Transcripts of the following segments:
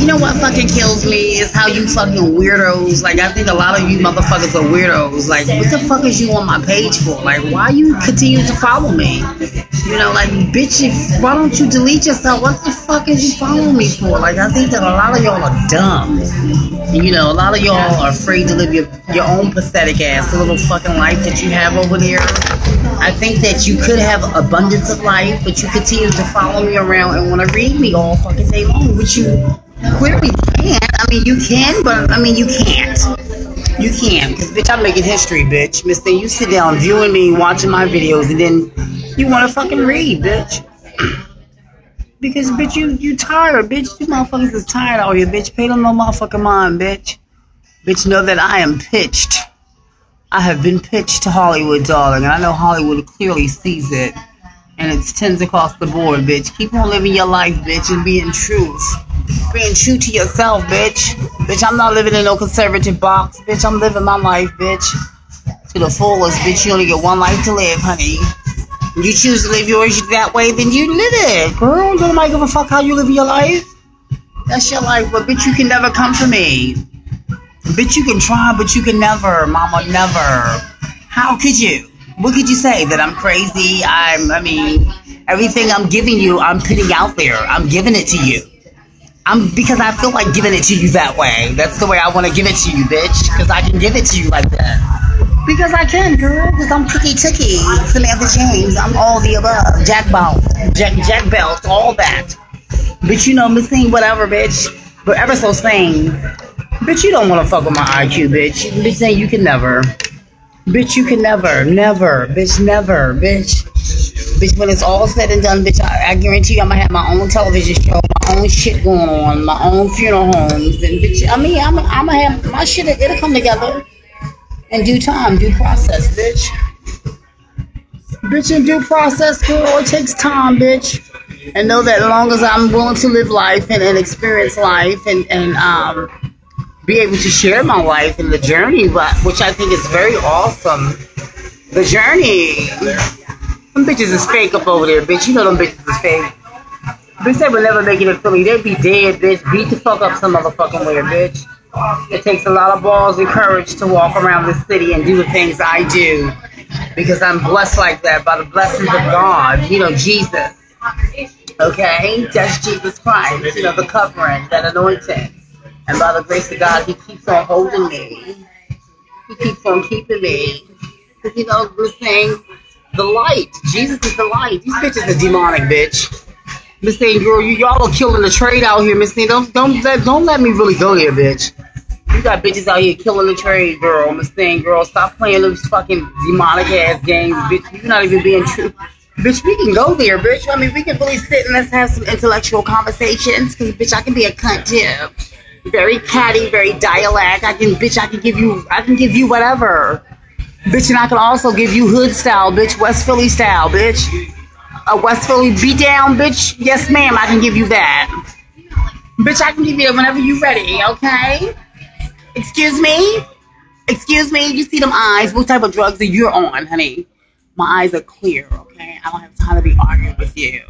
You know what fucking kills me is how you fucking weirdos. Like, I think a lot of you motherfuckers are weirdos. Like, what the fuck is you on my page for? Like, why you continue to follow me? You know, like, bitch, why don't you delete yourself? What the fuck is you following me for? Like, I think that a lot of y'all are dumb. And, you know, a lot of y'all are afraid to live your own pathetic ass, the little fucking life that you have over there. I think that you could have abundance of life, but you continue to follow me around and want to read me all fucking day long, which you clearly can't. I mean, you can, but I mean, you can't. You can, because, bitch, I'm making history, bitch. Mister, you sit down viewing me, watching my videos, and then you want to fucking read, bitch. Because, bitch, you tired, bitch. You motherfuckers is tired out here, bitch. Pay them no motherfucking mind, bitch. Bitch, know that I am pitched. I have been pitched to Hollywood, darling, and I know Hollywood clearly sees it. And it's tens across the board, bitch. Keep on living your life, bitch, and being true. Being true to yourself, bitch. Bitch, I'm not living in no conservative box, bitch. I'm living my life, bitch. To the fullest, bitch. You only get one life to live, honey. If you choose to live yours that way, then you live it, girl. Don't nobody give a fuck how you live your life. That's your life, but bitch, you can never come for me. Bitch, you can try, but you can never, mama, never. How could you? What could you say? That I'm crazy? I mean, everything I'm giving you, I'm putting out there. I'm giving it to you. Because I feel like giving it to you that way. That's the way I want to give it to you, bitch. Because I can give it to you like that. Because I can, girl. Because I'm Cookie Tookie, Samantha James. I'm all the above. Jack Belt, all that. But you know, Miss Thing, whatever, bitch. But ever so sane. Bitch, you don't want to fuck with my IQ, bitch. Bitch, saying you can never. Bitch, you can never. Never. Bitch, never. Bitch. Bitch, when it's all said and done, bitch, I guarantee you I'm going to have my own television show, my own shit going on, my own funeral homes. And, bitch, I mean, I'm going to have my shit, it'll come together in due time, due process, bitch. Bitch, in due process, girl, it takes time, bitch. And know that as long as I'm willing to live life and experience life and be able to share my life and the journey, which I think is very awesome. The journey. Them bitches is fake up over there, bitch. You know them bitches is fake. Bitch, they would never make it in Philly. They'd be dead, bitch. Beat the fuck up some motherfucking way, bitch. It takes a lot of balls and courage to walk around this city and do the things I do. Because I'm blessed like that by the blessings of God. You know, Jesus. Okay? That's Jesus Christ. You know, the covering, that anointing. And by the grace of God, he keeps on holding me. He keeps on keeping me. Because, you know, we're saying the light. Jesus is the light. These bitches are demonic, bitch. Miss Thing, girl, y'all are killing the trade out here, Miss Thing. Don't let me really go there, bitch. You got bitches out here killing the trade, girl. Miss Thing, girl, stop playing those fucking demonic-ass games, bitch. You're not even being true. Bitch, we can go there, bitch. I mean, we can really sit and let's have some intellectual conversations. Because, bitch, I can be a cunt, too. Very catty, very dialect. I can give you whatever. Bitch, and I can also give you hood style, bitch, West Philly style, bitch. A West Philly beat down, bitch. Yes, ma'am, I can give you that. Bitch, I can give you that whenever you ready, okay? Excuse me? Excuse me? You see them eyes? What type of drugs are you on, honey? My eyes are clear, okay? I don't have time to be arguing with you.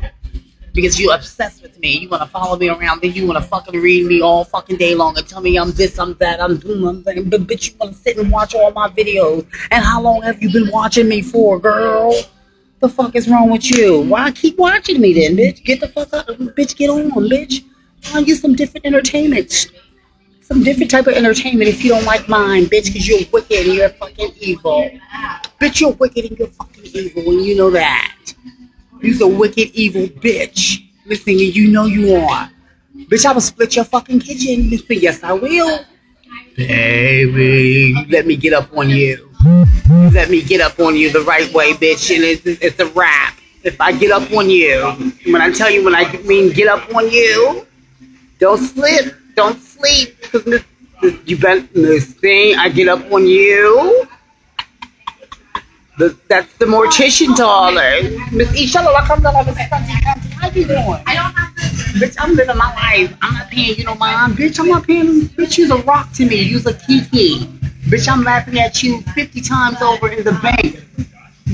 Because you're obsessed with me. You want to follow me around. Then you want to fucking read me all fucking day long and tell me I'm this, I'm that, I'm doing, I'm that. But bitch, you want to sit and watch all my videos. And how long have you been watching me for, girl? The fuck is wrong with you? Why keep watching me then, bitch? Get the fuck out. Bitch, get on, bitch. Find you some different entertainments. Some different type of entertainment if you don't like mine, bitch. Because you're wicked and you're fucking evil. Bitch, you're wicked and you're fucking evil. And you know that. You's a wicked, evil bitch. Miss Thing, you know you are. Bitch, I will split your fucking kitchen. Miss Thing, yes, I will. Baby, you let me get up on you. You let me get up on you the right way, bitch. And it's a wrap. If I get up on you, when I tell you when I mean get up on you, don't slip. Don't sleep. Because Miss Thing, I get up on you. That's the mortician, darling. Miss Inshallah, I come down like a country. How you doing? I don't have to. Bitch, I'm living my life. I'm not paying you no mind. Bitch, I'm not paying. Bitch, you's a rock to me. You's a kiki. Bitch, I'm laughing at you 50 times over in the bank.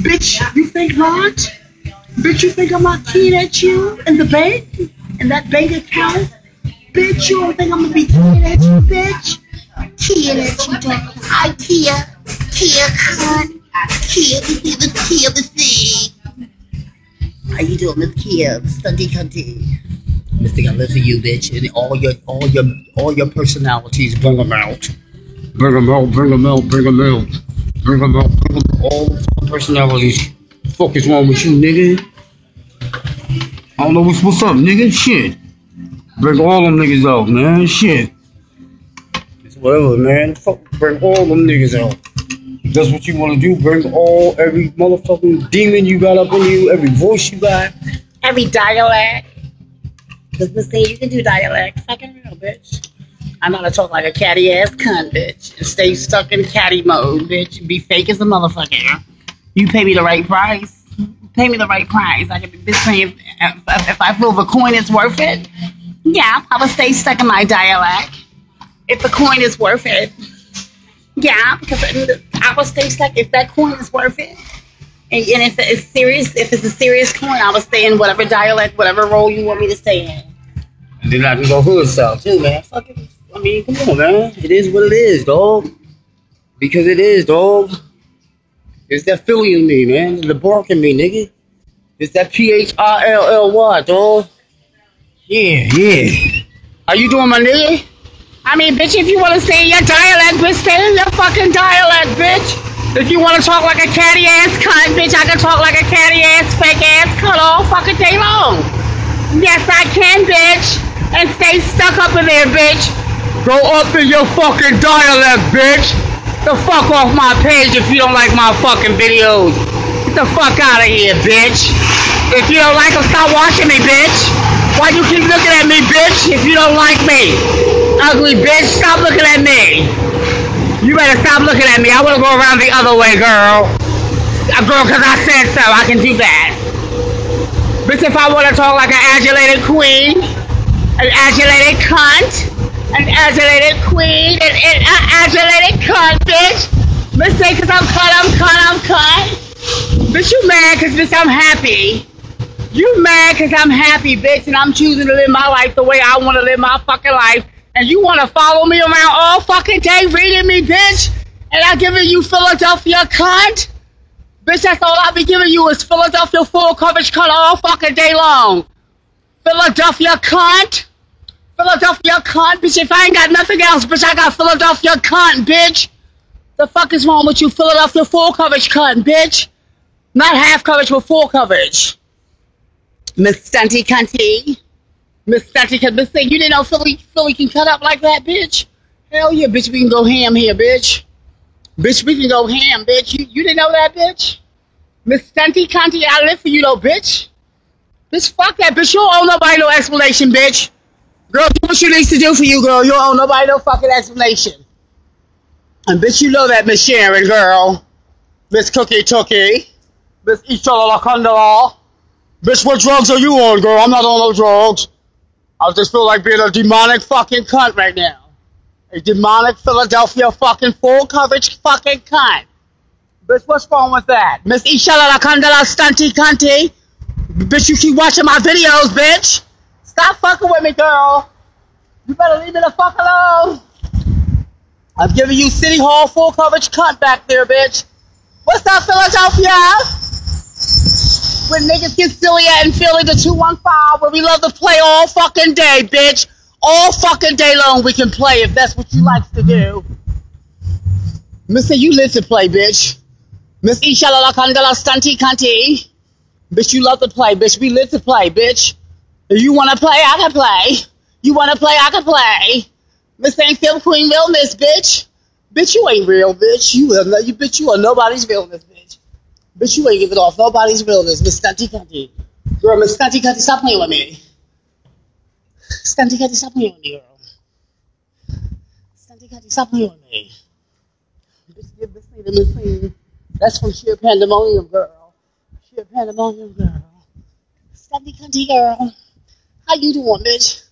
Bitch, you think not? Bitch, you think I'm not keying at you in the bank? In that bank account? bitch. You don't think I'm gonna be keying at you, bitch? Keying at you, dog. I Kia cunt. Kia the thing, the Kia the thing. How you doing, Miss Kia? Stunty cunty. This thing I live for you, bitch, and all your personalities. Bring them out. Bring them out. Bring them out. Bring them out. Bring them out. Bring them out. All personalities. Fuck is wrong with you, nigga? I don't know what's up, nigga. Shit. Bring all them niggas out, man. Shit. It's whatever, man. Fuck. Bring all them niggas out. If that's what you want to do, bring all every motherfucking demon you got up in you, every voice you got, every dialect. Cause Miss Thing, you can do dialect. Fucking real, bitch. I know how to talk like a catty ass cunt, bitch, and stay stuck in catty mode, bitch. Be fake as a motherfucker. You pay me the right price. Pay me the right price. I could be bitch saying if I feel the coin is worth it, yeah, I would stay stuck in my dialect. If the coin is worth it, yeah, because I would stay stuck if that coin is worth it. And if it's serious, if it's a serious coin, I would stay in whatever dialect, whatever role you want me to stay in. And then I can go hood style too, man. Fuck it. I mean, come on, man. It is what it is, dog. Because it is, dog. It's that Philly in me, man. The bark in me, nigga. It's that Philly, dog. Yeah, yeah. How you doing, my nigga? I mean, bitch, if you want to stay in your dialect, bitch, stay in your fucking dialect, bitch. If you want to talk like a catty ass cunt, bitch, I can talk like a catty ass, fake ass cunt all fucking day long. Yes, I can, bitch. And stay stuck up in there, bitch. Go up in your fucking dialect, bitch. The fuck off my page if you don't like my fucking videos. Get the fuck out of here, bitch. If you don't like them, stop watching me, bitch. Why you keep looking at me, bitch, if you don't like me? Ugly bitch, stop looking at me. You better stop looking at me. I want to go around the other way, girl. Girl, because I said so. I can do that. Bitch, if I want to talk like an adulated queen, an adulated cunt, an adulated queen, an adulated cunt, bitch. Bitch, say, because I'm cut, I'm cut, I'm cut. Bitch, you mad because, bitch, I'm happy. You mad because I'm happy, bitch, and I'm choosing to live my life the way I want to live my fucking life. And you want to follow me around all fucking day reading me, bitch? And I giving you Philadelphia cunt? Bitch, that's all I be giving you is Philadelphia full coverage cunt all fucking day long. Philadelphia cunt? Philadelphia cunt? Bitch, if I ain't got nothing else, bitch, I got Philadelphia cunt, bitch. The fuck is wrong with you, Philadelphia full coverage cunt, bitch? Not half coverage, but full coverage. Miss Stunty Cunty. Miss Thatcher, Miss Thing, you didn't know Philly can cut up like that, bitch? Hell yeah, bitch, we can go ham here, bitch. Bitch, we can go ham, bitch. You didn't know that, bitch? Miss Stunty Conti, I live for you, though, bitch. Bitch, fuck that, bitch. You don't owe nobody no explanation, bitch. Girl, do what you need to do for you, girl. You don't owe nobody no fucking explanation. And, bitch, you know that, Miss Sharon, girl. Miss Cookie Tookie. Miss Ichola Lakondola. Bitch, what drugs are you on, girl? I'm not on no drugs. I just feel like being a demonic fucking cunt right now. A demonic Philadelphia fucking full coverage fucking cunt. Bitch, what's wrong with that? Miss Ishala Lakandala Stunty Cunty. Bitch, you keep watching my videos, bitch. Stop fucking with me, girl. You better leave me the fuck alone. I'm giving you City Hall full coverage cunt back there, bitch. What's up, Philadelphia? When niggas get silly at and Philly, the 215, where we love to play all fucking day, bitch. All fucking day long we can play if that's what you likes to do. Mister, you live to play, bitch. Miss Ishala Lakandala Stunty Cunty. Bitch, you love to play, bitch. We live to play, bitch. If you want to play, I can play. You want to play, I can play. Miss Ain't Film Queen Realness, bitch. Bitch, you ain't real, bitch. Bitch, you are nobody's realness, bitch. Bitch, you ain't giving off nobody's realness, Miss Stunty Cunty. Girl, Miss Stunty Cunty, stop playing with me. Stunty Cunty, stop playing with me, girl. Stunty Cunty, stop playing with me. Bitch, give this thing to Miss Thing. That's from sheer pandemonium, girl. Sheer pandemonium, girl. Stunty Cunty, girl. How you doing, bitch?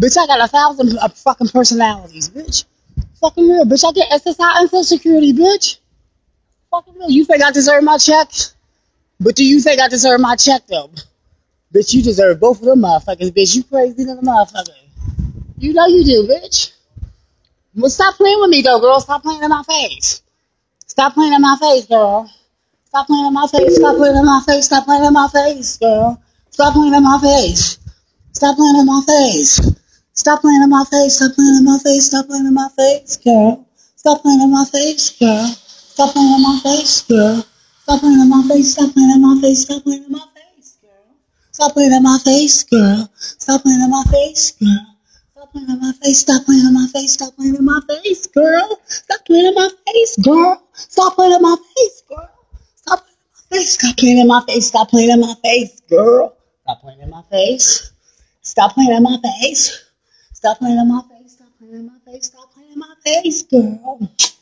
Bitch, I got 1,000 fucking personalities, bitch. Fucking real, bitch. I get SSI and Social Security, bitch. Fucking real. You think I deserve my check? But do you think I deserve my check, though? Bitch, you deserve both of them motherfuckers, bitch. You crazy than a motherfucker. You know you do, bitch. Well, stop playing with me, though, girl. Stop playing in my face. Stop playing in my face, girl. Stop playing in my face. Stop playing in my face. Stop playing in my face, girl. Stop playing in my face. Stop playing in my face. Stop playing in my face. Stop playing in my face. Stop playing in my face, girl. Stop playing in my face, girl. Stop playing in my face, girl. Stop playing in my face. Stop playing in my face. Stop playing in my face, girl. Stop playing in my face, girl. Stop playing in my face, girl. Stop playing in my face, stop playing in my face, stop playing in my face, girl. Stop playing in my face, girl. Stop playing in my face, girl. Stop playing in my face, stop playing in my face, stop playing in my face, girl. Stop playing in my face. Stop playing in my face. Stop playing in my face, stop playing in my face, stop playing in my face, girl.